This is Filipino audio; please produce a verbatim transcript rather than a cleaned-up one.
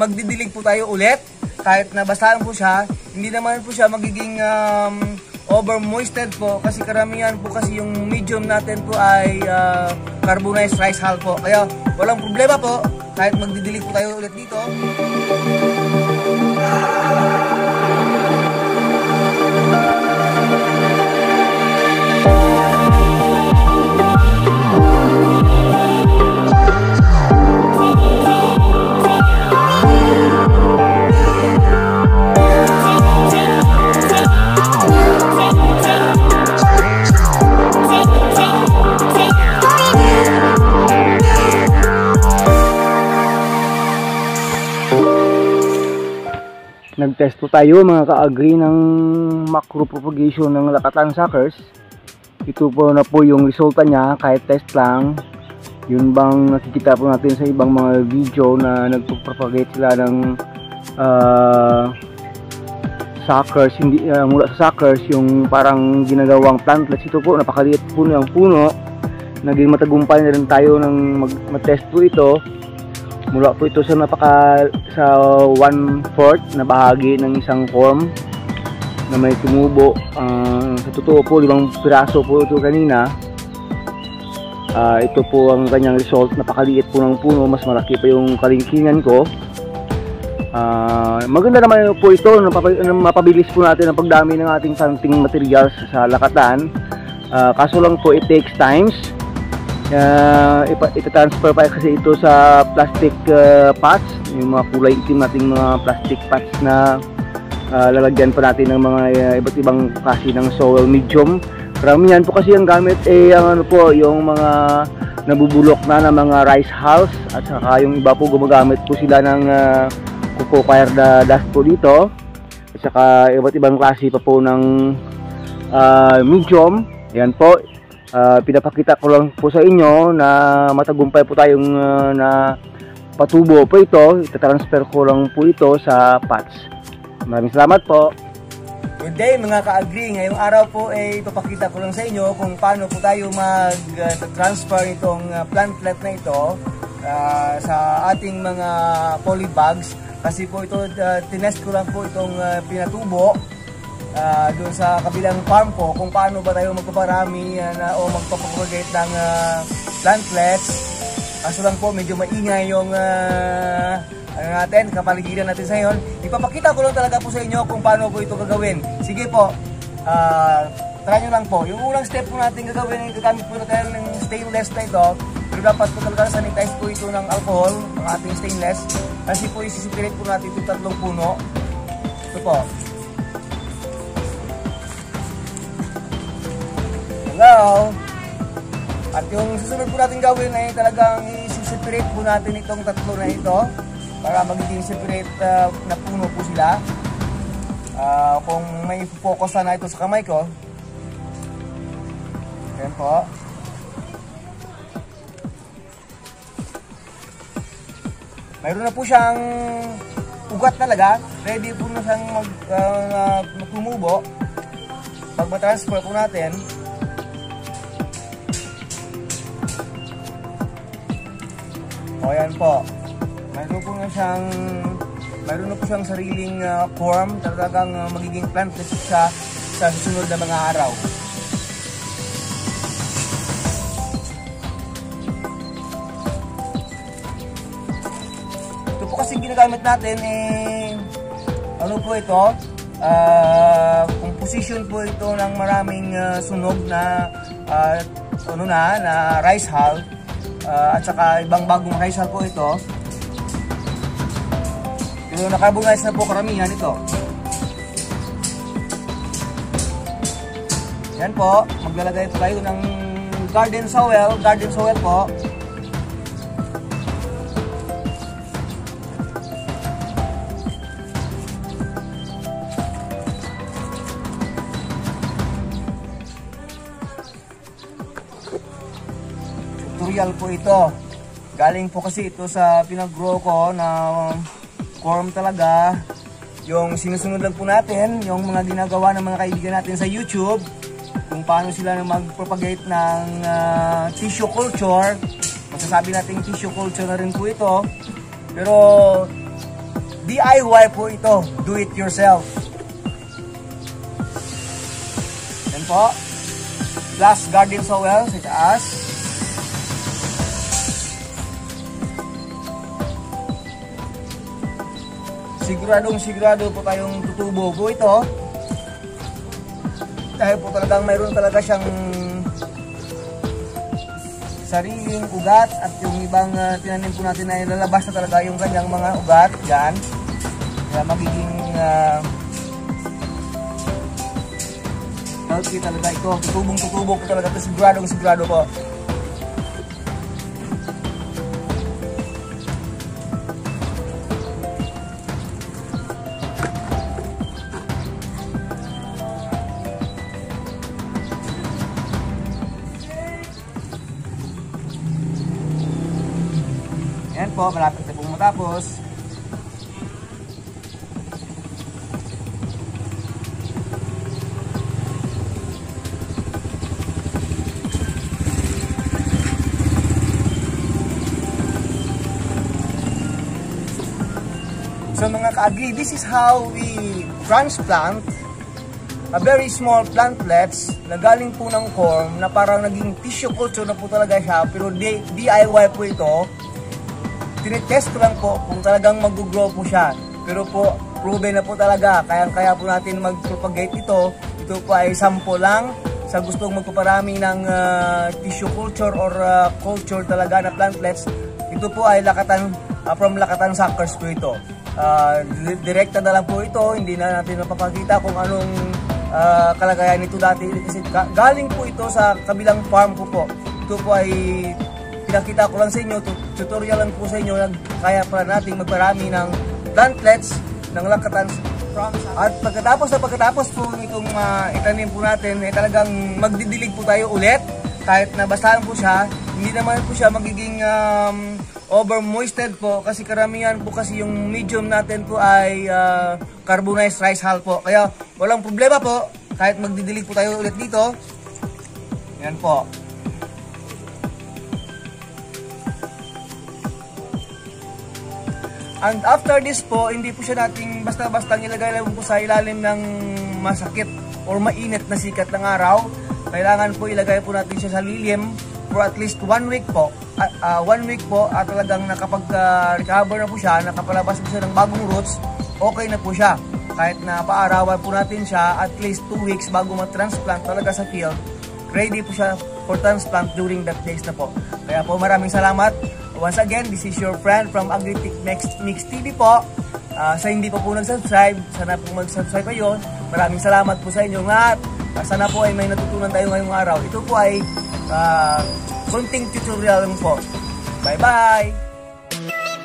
magdidilig po tayo ulit. Kahit nabasahan po siya, hindi naman po siya magiging um, over moisted po, kasi karamihan po kasi yung medium natin po ay uh, carbonized rice hull po. Kaya walang problema po kahit magdidilig po tayo ulit dito. Nag-test po tayo mga ka-agri ng macro propagation ng Lakatan suckers. Ito po na po yung resulta niya kahit test lang. Yun bang nakikita po natin sa ibang mga video na nagpropagate sila ng uh, suckers, hindi, uh, mula sa suckers, yung parang ginagawang plantlets. Ito po, napakaliit puno ang puno. Naging matagumpay na rin tayo ng mag-test po ito. Mula po ito sa napaka sa one-fourth na bahagi ng isang form na may tumubo. Uh, sa totoo po, limang piraso po ito kanina. Uh, ito po ang kanyang result. Napakaliit po ng puno. Mas malaki pa yung kalingkingan ko. Uh, maganda naman po ito. Mapabilis po natin ang pagdami ng ating planting materials sa Lakatan. Uh, kaso lang po, it takes times. Uh, itatransfer pa kasi ito sa plastic uh, pots, yung mga kulay itim nating mga plastic pots na uh, lalagyan pa natin ng mga uh, iba't ibang klase ng soil medium. Karamihan po kasi ang gamit eh ang ano po, yung mga nabubulok na ng mga rice hulls, at saka yung iba po gumagamit po sila ng uh, coco fire dust po dito, at saka iba't ibang klase pa po ng uh, medium. Ayan po. Uh, pinapakita ko lang po sa inyo na matagumpay po tayong uh, na patubo po ito. Itatransfer ko lang po ito sa pots. Maraming salamat po. Good day mga ka-agri. Ngayong araw po ay eh, ipapakita ko lang sa inyo kung paano po tayo mag-transfer itong plantlet na ito uh, sa ating mga polybags. Kasi po ito, uh, tinest ko lang po itong uh, pinatubo Uh, doon sa kabilang farm po, kung paano ba tayo magpaparami uh, na, o magpapropagate ng uh, plantlets. Kaso lang po, medyo maingay yung uh, ano natin, kapaligiran natin sa ngayon. Ipapakita ko lang talaga po sa inyo kung paano po ito gagawin. Sige po, uh, try nyo lang po. Yung unang step po natin gagawin, gagamit po natin ng stainless na ito. Pero dapat po talaga sanitize po ito ng alcohol, ng ating stainless. Kasi po, isisipirate po natin itong tatlong puno. Ito po. Hello. At yung susunod po natin gawin ay talagang i-separate po natin itong tatlo na ito para magiging separate uh, na puno po sila. Uh, kung may focus na ito sa kamay ko. Ayan po. Mayroon na po siyang ugat talaga. Ready po na siyang mag, uh, magtumubo. Pag matransfer po natin, o yan po, mayroon po na siyang, mayroon na po siyang sariling uh, form, talagang uh, magiging planted sa, sa susunod na mga araw. Ito po kasi ginagamit natin, eh, ano po ito, uh, composition po ito ng maraming uh, sunog na, uh, ano na, na rice hull. Uh, at saka ibang bagong rice hull po ito. Yung nakabungayas na po karamihan ito. Yan po, maglalagay po tayo ng garden soil, garden soil po. Tutorial po ito. Galing po kasi ito sa pinag-grow ko na corm talaga. Yung sinusunod lang po natin, yung mga ginagawa ng mga kaibigan natin sa YouTube, kung paano sila mag-propagate ng uh, tissue culture. Masasabi natin tissue culture na rin po ito. Pero D I Y po ito, do it yourself. Yan po, glass garden soil sa taas. Siguradong sigurado po tayong tutubo po ito. Dahil po talagang mayroon talaga siyang sariling ugat at yung ibang uh, tinanim po natin ay lalabas na talaga yung kanyang mga ugat. Yan. Kaya magiging uh, healthy talaga ito. Tutubong-tutubong po talaga ito. Sigurado-sigurado po. Ayan po, malapit na pong matapos. So mga ka-agri, this is how we transplant a very small plantlets na galing po ng corm na parang naging tissue culture na po talaga siya, pero D I Y po ito. Tinetest ko lang po kung talagang mag-grow po siya. Pero po, proven na po talaga. Kaya-kaya po natin mag-propagate ito. Ito po ay sample lang sa gustong magpaparami ng uh, tissue culture or uh, culture talaga na plantlets. Ito po ay Lakatan, uh, from Lakatan Suckers po ito. Uh, direkta na lang po ito. Hindi na natin napapakita kung anong uh, kalagayan nito dati. Kasi galing po ito sa kabilang farm po po. Ito po ay pinakita ko lang sa inyo, tutorial lang po sa inyo na kaya pala nating magparami ng plantlets ng Lakatan. At pagkatapos na pagkatapos po itong uh, itanim po natin, eh, talagang magdidilig po tayo ulit. Kahit nabasahan po siya, hindi naman po siya magiging um, over moisted po, kasi karamihan po kasi yung medium natin po ay uh, carbonized rice hull po. Kaya walang problema po, kahit magdidilig po tayo ulit dito. Yan po. And after this po, hindi po siya nating basta-basta nilagay lang po sa ilalim ng masakit or mainit na sikat ng araw. Kailangan po ilagay po natin siya sa lilim for at least one week po. At, uh, one week po at talagang nakapag-recover na po siya, nakapalabas po siya ng bagong roots, okay na po siya. Kahit na paarawan po natin siya at least two weeks bago matransplant talaga sa field, ready po siya for transplant during that days na po. Kaya po maraming salamat. Once again, this is your friend from Agri Tech Mix T V po. Uh, sa hindi pa po nag-subscribe, sana po mag-subscribe kayo. Maraming salamat po sa inyong lahat. Uh, sana po ay may natutunan tayo ngayong araw. Ito po ay uh, konting tutorial lang po. Bye-bye!